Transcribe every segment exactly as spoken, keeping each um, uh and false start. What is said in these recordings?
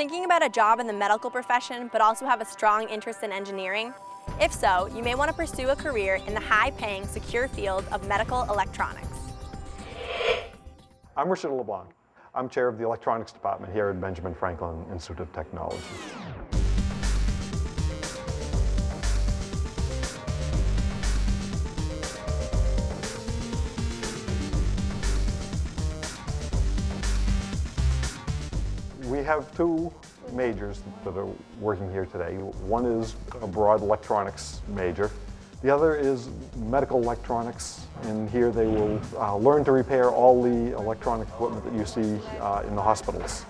Thinking about a job in the medical profession but also have a strong interest in engineering? If so, you may want to pursue a career in the high-paying, secure field of medical electronics. I'm Richard LeBlanc. I'm chair of the electronics department here at Benjamin Franklin Institute of Technology. We have two majors that are working here today. One is a broad electronics major. The other is medical electronics, and here they will uh, learn to repair all the electronic equipment that you see uh, in the hospitals.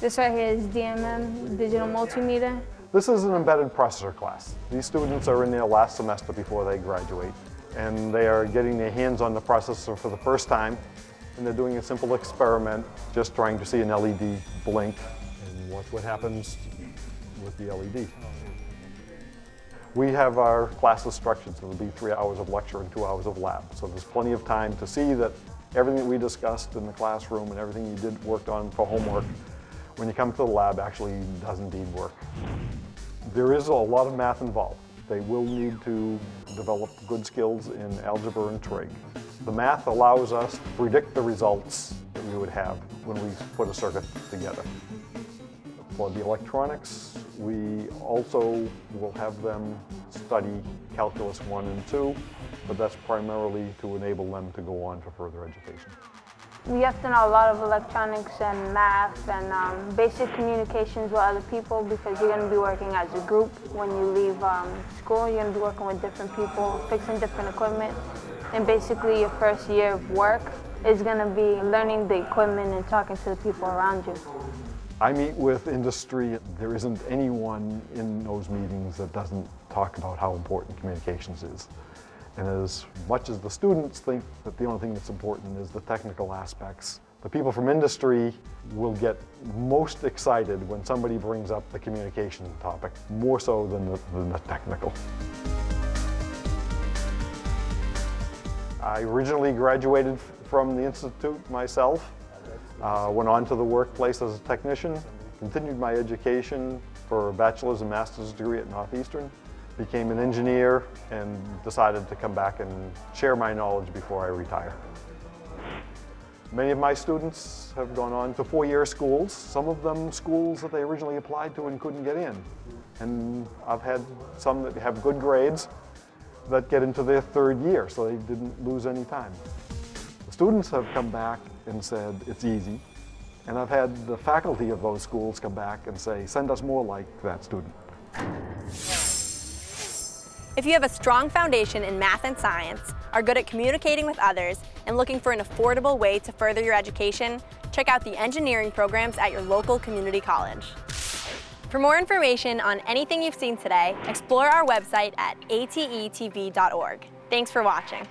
This right here is D M M, digital multimeter. This is an embedded processor class. These students are in their last semester before they graduate, and they are getting their hands on the processor for the first time. And they're doing a simple experiment, just trying to see an L E D blink and watch what happens with the L E D. We have our classes structured, so there'll be three hours of lecture and two hours of lab. So there's plenty of time to see that everything that we discussed in the classroom and everything you did worked on for homework, when you come to the lab, actually does indeed work. There is a lot of math involved. They will need to develop good skills in algebra and trig. The math allows us to predict the results that we would have when we put a circuit together. For the electronics, we also will have them study calculus one and two, but that's primarily to enable them to go on for further education. We have to know a lot of electronics and math and um, basic communications with other people, because you're going to be working as a group. When you leave um, school, you're going to be working with different people, fixing different equipment. And basically your first year of work is going to be learning the equipment and talking to the people around you. I meet with industry. There isn't anyone in those meetings that doesn't talk about how important communications is. And as much as the students think that the only thing that's important is the technical aspects, the people from industry will get most excited when somebody brings up the communication topic, more so than the, than the technical. I originally graduated from the Institute myself, uh, went on to the workplace as a technician, continued my education for a bachelor's and master's degree at Northeastern, became an engineer, and decided to come back and share my knowledge before I retire. Many of my students have gone on to four-year schools, some of them schools that they originally applied to and couldn't get in. And I've had some that have good grades that get into their third year, so they didn't lose any time. The students have come back and said, it's easy. And I've had the faculty of those schools come back and say, send us more like that student. If you have a strong foundation in math and science, are good at communicating with others, and looking for an affordable way to further your education, check out the engineering programs at your local community college. For more information on anything you've seen today, explore our website at A T E T V dot org. Thanks for watching.